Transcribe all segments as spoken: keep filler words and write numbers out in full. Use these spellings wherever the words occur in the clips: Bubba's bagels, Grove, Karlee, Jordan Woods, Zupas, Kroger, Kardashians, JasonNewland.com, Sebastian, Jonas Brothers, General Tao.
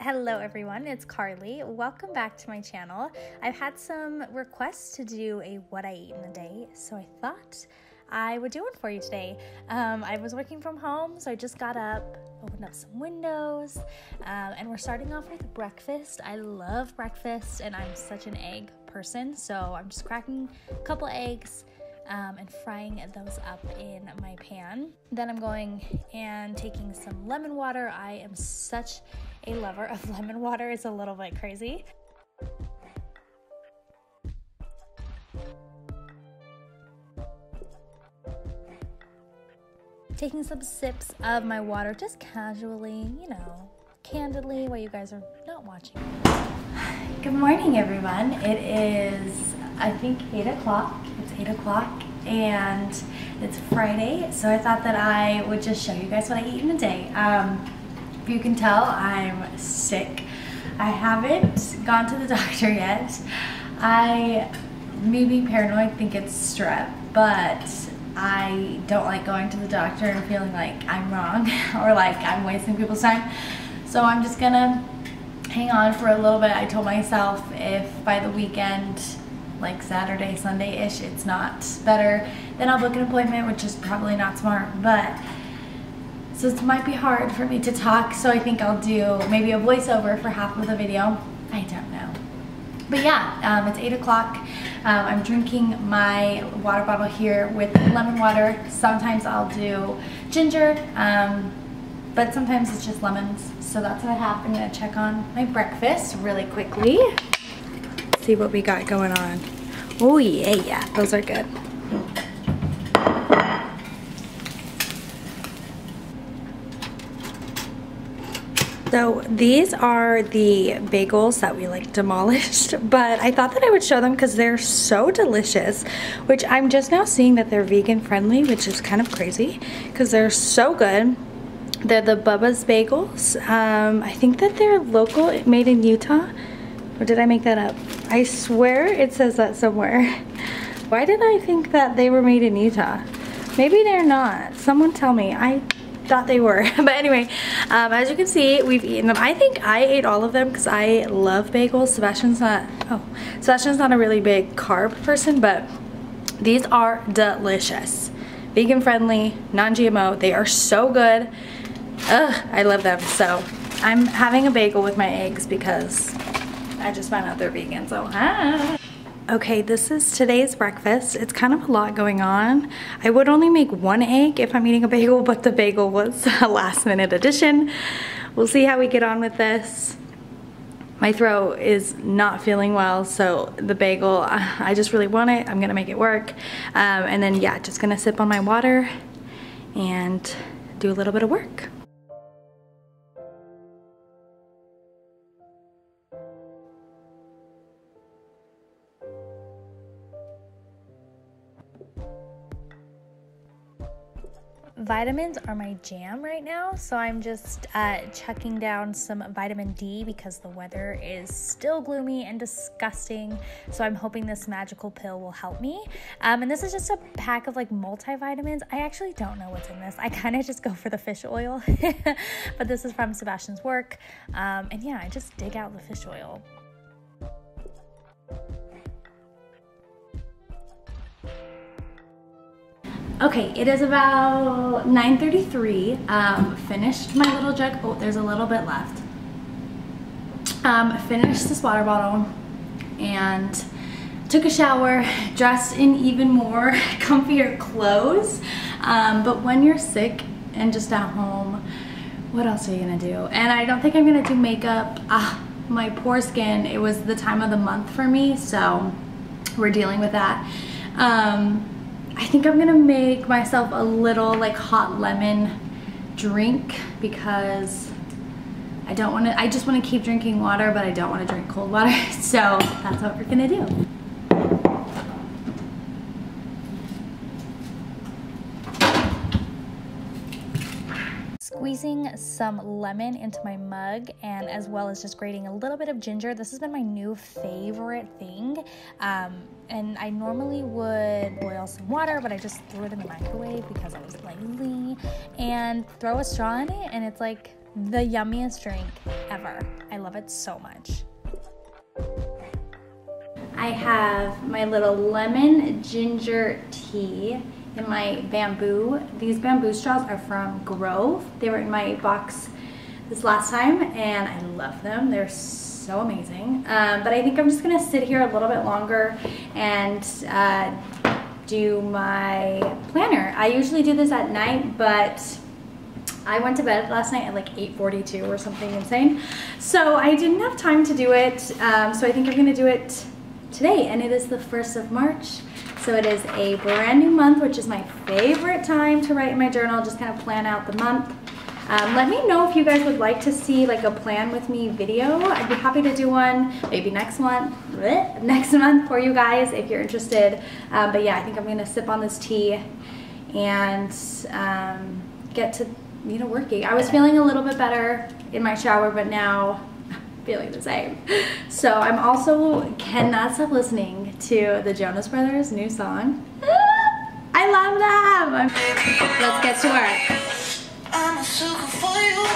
Hello everyone, it's Karlee. Welcome back to my channel. I've had some requests to do a what I eat in a day, so I thought I would do one for you today. Um, I was working from home, so I just got up, opened up some windows, um, and we're starting off with breakfast. I love breakfast, and I'm such an egg person, so I'm just cracking a couple eggs Um, and frying those up in my pan. Then I'm going and taking some lemon water. I am such a lover of lemon water. It's a little bit crazy. Taking some sips of my water just casually, you know, candidly while you guys are not watching. Good morning, everyone. It is, I think, eight o'clock. eight o'clock and it's Friday, so I thought that I would just show you guys what I eat in a day. Um, if you can tell, I'm sick. I haven't gone to the doctor yet. I, me being paranoid, think it's strep, but I don't like going to the doctor and feeling like I'm wrong or like I'm wasting people's time. So I'm just gonna hang on for a little bit. I told myself if by the weekend, like Saturday, Sunday-ish, it's not better, then I'll book an appointment, which is probably not smart, but so it might be hard for me to talk, so I think I'll do maybe a voiceover for half of the video. I don't know. But yeah, um, it's eight o'clock. Um, I'm drinking my water bottle here with lemon water. Sometimes I'll do ginger, um, but sometimes it's just lemons. So that's what I have. I'm gonna check on my breakfast really quickly. See what we got going on. Oh yeah, yeah, those are good. So these are the bagels that we like demolished, but I thought that I would show them because they're so delicious, which I'm just now seeing that they're vegan friendly, which is kind of crazy because they're so good. They're the Bubba's bagels. Um, I think that they're local, made in Utah. Or did I make that up? I swear it says that somewhere. Why did I think that they were made in Utah? Maybe they're not. Someone tell me. I thought they were. But anyway, um, as you can see, we've eaten them. I think I ate all of them because I love bagels. Sebastian's not, oh, Sebastian's not a really big carb person, but these are delicious. Vegan friendly, non-G M O. They are so good. Ugh, I love them. So I'm having a bagel with my eggs because I just found out they're vegan, so hi. Okay, this is today's breakfast. It's kind of a lot going on. I would only make one egg if I'm eating a bagel, but the bagel was a last minute addition. We'll see how we get on with this. My throat is not feeling well, so the bagel, I just really want it. I'm gonna make it work. Um, and then yeah, just gonna sip on my water and do a little bit of work. Vitamins are my jam right now, so I'm just uh, chucking down some vitamin D because the weather is still gloomy and disgusting, so I'm hoping this magical pill will help me. Um, and this is just a pack of like multivitamins. I actually don't know what's in this. I kind of just go for the fish oil, but this is from Sebastian's work. Um, and yeah, I just dig out the fish oil. Okay, it is about nine thirty-three, um, finished my little jug. Oh, there's a little bit left. Um, finished this water bottle and took a shower, dressed in even more comfier clothes. Um, but when you're sick and just at home, what else are you gonna do? And I don't think I'm gonna do makeup. Ah, my poor skin, it was the time of the month for me, so we're dealing with that. Um, I think I'm gonna make myself a little like hot lemon drink because I don't wanna, I just wanna keep drinking water, but I don't wanna drink cold water. So that's what we're gonna do. Squeezing some lemon into my mug, and as well as just grating a little bit of ginger. This has been my new favorite thing. Um, and I normally would boil some water, but I just threw it in the microwave because I was lazy, and throw a straw in it, and it's like the yummiest drink ever. I love it so much. I have my little lemon ginger tea in my bamboo. These bamboo straws are from Grove. They were in my box this last time and I love them. They're so amazing. Um, but I think I'm just gonna sit here a little bit longer and uh, do my planner. I usually do this at night, but I went to bed last night at like eight forty-two or something insane. So I didn't have time to do it. Um, so I think I'm gonna do it today, and it is the first of March. So it is a brand new month, which is my favorite time to write in my journal, just kind of plan out the month. Um, let me know if you guys would like to see like a plan with me video. I'd be happy to do one maybe next month, bleh, next month for you guys if you're interested. Uh, but yeah, I think I'm gonna sip on this tea and um, get to, you know, working. I was feeling a little bit better in my shower, but now I'm feeling the same. So I'm also cannot stop listening to the Jonas Brothers new song. I love them. Let's get to work. I'm a sucker for you.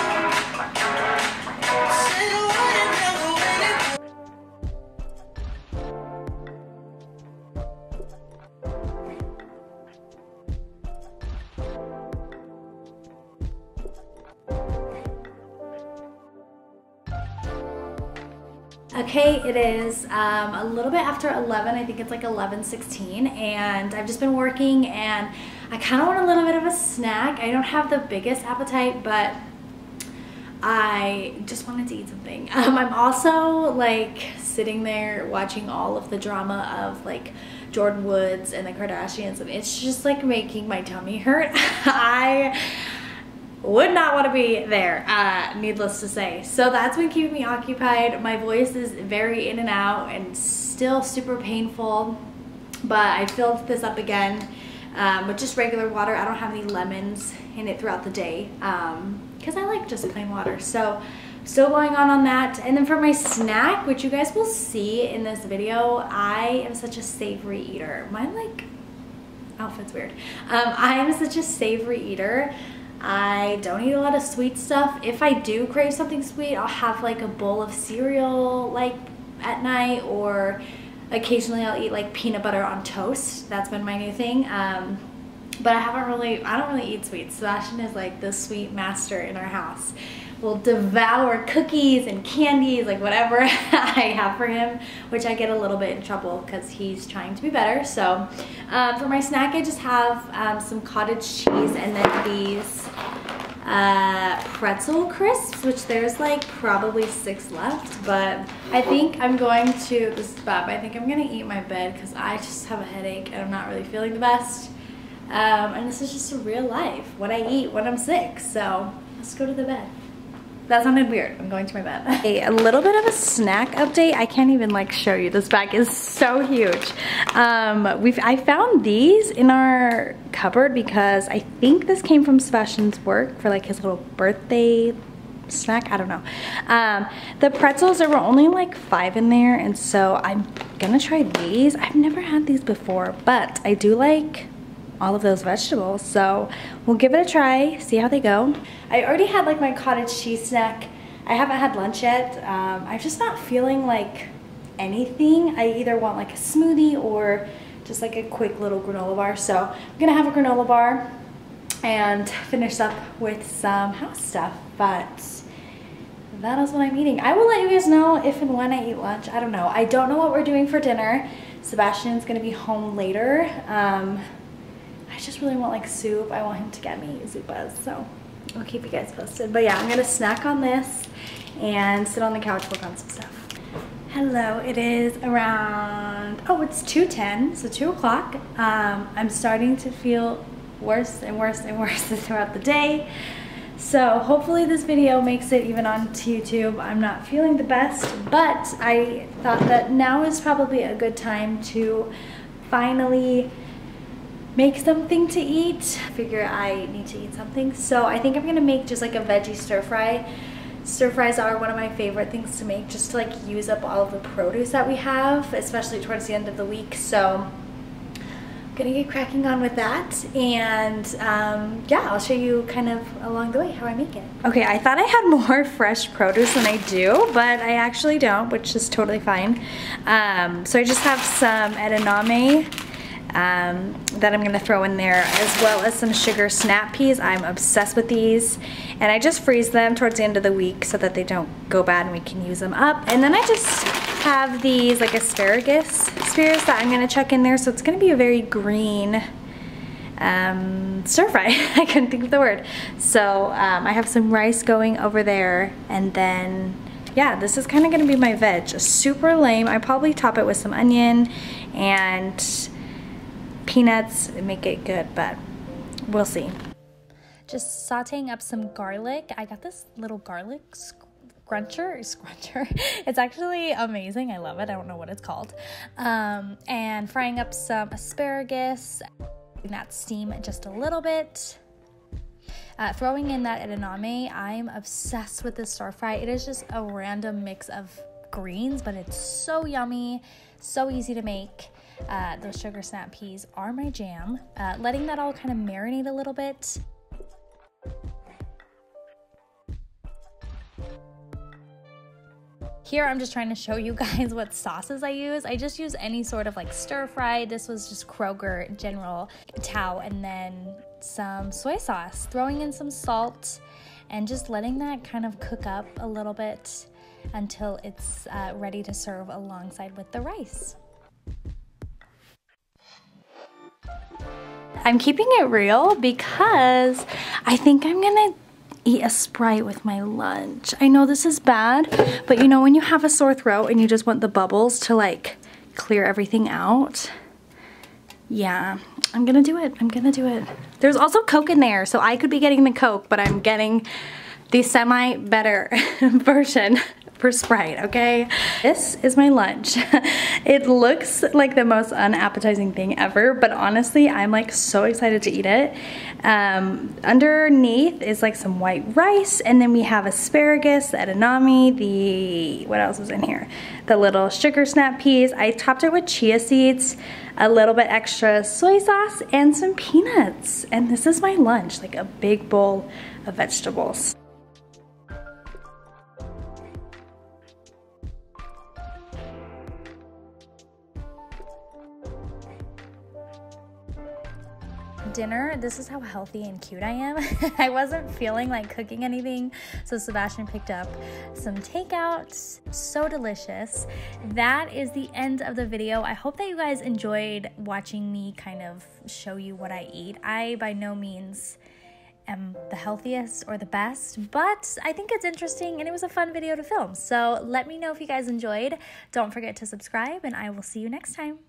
Say the word and never win it. Okay, it is um, a little bit after eleven. I think it's like eleven sixteen, and I've just been working and I kind of want a little bit of a snack. I don't have the biggest appetite, but I just wanted to eat something. Um, I'm also like sitting there watching all of the drama of like Jordan Woods and the Kardashians, and it's just like making my tummy hurt. I would not want to be there, uh, needless to say. So that's been keeping me occupied. My voice is very in and out and still super painful, but I filled this up again. Um, with just regular water. I don't have any lemons in it throughout the day because um, I like just plain water. So still going on on that. And then for my snack, which you guys will see in this video, I am such a savory eater. My like outfit's weird. Um, I am such a savory eater. I don't eat a lot of sweet stuff. If I do crave something sweet, I'll have like a bowl of cereal like at night, or occasionally I'll eat like peanut butter on toast. That's been my new thing. Um, but I haven't really, I don't really eat sweets. Sebastian is like the sweet master in our house. We'll devour cookies and candies, like whatever I have for him, which I get a little bit in trouble because he's trying to be better. So uh, for my snack, I just have um, some cottage cheese and then these uh, pretzel crisps, which there's like probably six left, but I think I'm going to, this is Bob, I think I'm gonna eat my bed because I just have a headache and I'm not really feeling the best. Um, and this is just a real life, what I eat when I'm sick. So let's go to the bed. That sounded weird. I'm going to my bed. Hey, a little bit of a snack update. I can't even like show you. This bag is so huge. Um, we've I found these in our cupboard because I think this came from Sebastian's work for like his little birthday snack. I don't know. Um, the pretzels, there were only like five in there, and so I'm gonna try these. I've never had these before, but I do like all of those vegetables, so we'll give it a try, see how they go. I already had like my cottage cheese snack. I haven't had lunch yet. um, I'm just not feeling like anything. I either want like a smoothie or just like a quick little granola bar, so I'm gonna have a granola bar and finish up with some house stuff, but that is what I'm eating. I will let you guys know if and when I eat lunch. I don't know. I don't know what we're doing for dinner. Sebastian's gonna be home later. um, I just really want like soup. I want him to get me Zupas, so I'll keep you guys posted. But yeah, I'm gonna snack on this and sit on the couch, work on some stuff. Hello, it is around, oh, it's two ten, so two o'clock. Um, I'm starting to feel worse and worse and worse throughout the day. So hopefully this video makes it even onto YouTube. I'm not feeling the best, but I thought that now is probably a good time to finally make something to eat. I figure I need to eat something. So I think I'm gonna make just like a veggie stir fry. Stir fries are one of my favorite things to make, just to like use up all of the produce that we have, especially towards the end of the week. So gonna get cracking on with that, and um, yeah, I'll show you kind of along the way how I make it. Okay, I thought I had more fresh produce than I do, but I actually don't, which is totally fine. Um, so I just have some edamame um, that I'm gonna throw in there, as well as some sugar snap peas. I'm obsessed with these, and I just freeze them towards the end of the week so that they don't go bad and we can use them up. And then I just have these like asparagus spears that I'm gonna chuck in there, so it's gonna be a very green um, stir fry. I couldn't think of the word. So um, I have some rice going over there, and then yeah, this is kind of gonna be my veg. Super lame. I probably top it with some onion and peanuts and make it good, but we'll see. Just sauteing up some garlic. I got this little garlic square Cruncher or scruncher. It's actually amazing. I love it. I don't know what it's called. Um, and frying up some asparagus. That steam just a little bit. Uh, throwing in that edamame. I'm obsessed with this stir fry. It is just a random mix of greens, but it's so yummy, so easy to make. Uh, those sugar snap peas are my jam. Uh, letting that all kind of marinate a little bit. Here, I'm just trying to show you guys what sauces I use. I just use any sort of like stir fry. This was just Kroger, General Tao, and then some soy sauce. Throwing in some salt and just letting that kind of cook up a little bit until it's uh, ready to serve alongside with the rice. I'm keeping it real because I think I'm gonna eat a Sprite with my lunch. I know this is bad, but you know when you have a sore throat and you just want the bubbles to like clear everything out? Yeah, I'm gonna do it, I'm gonna do it. There's also Coke in there, so I could be getting the Coke, but I'm getting the semi-better version for Sprite, okay? This is my lunch. It looks like the most unappetizing thing ever, but honestly, I'm like so excited to eat it. Um, underneath is like some white rice, and then we have asparagus, the edamame, the, what else was in here? The little sugar snap peas. I topped it with chia seeds, a little bit extra soy sauce, and some peanuts. And this is my lunch, like a big bowl of vegetables. Dinner, this is how healthy and cute I am. I wasn't feeling like cooking anything, so Sebastian picked up some takeout. So delicious. That is the end of the video. I hope that you guys enjoyed watching me kind of show you what I eat. I by no means am the healthiest or the best, but I think it's interesting and it was a fun video to film. So let me know if you guys enjoyed. Don't forget to subscribe, and I will see you next time.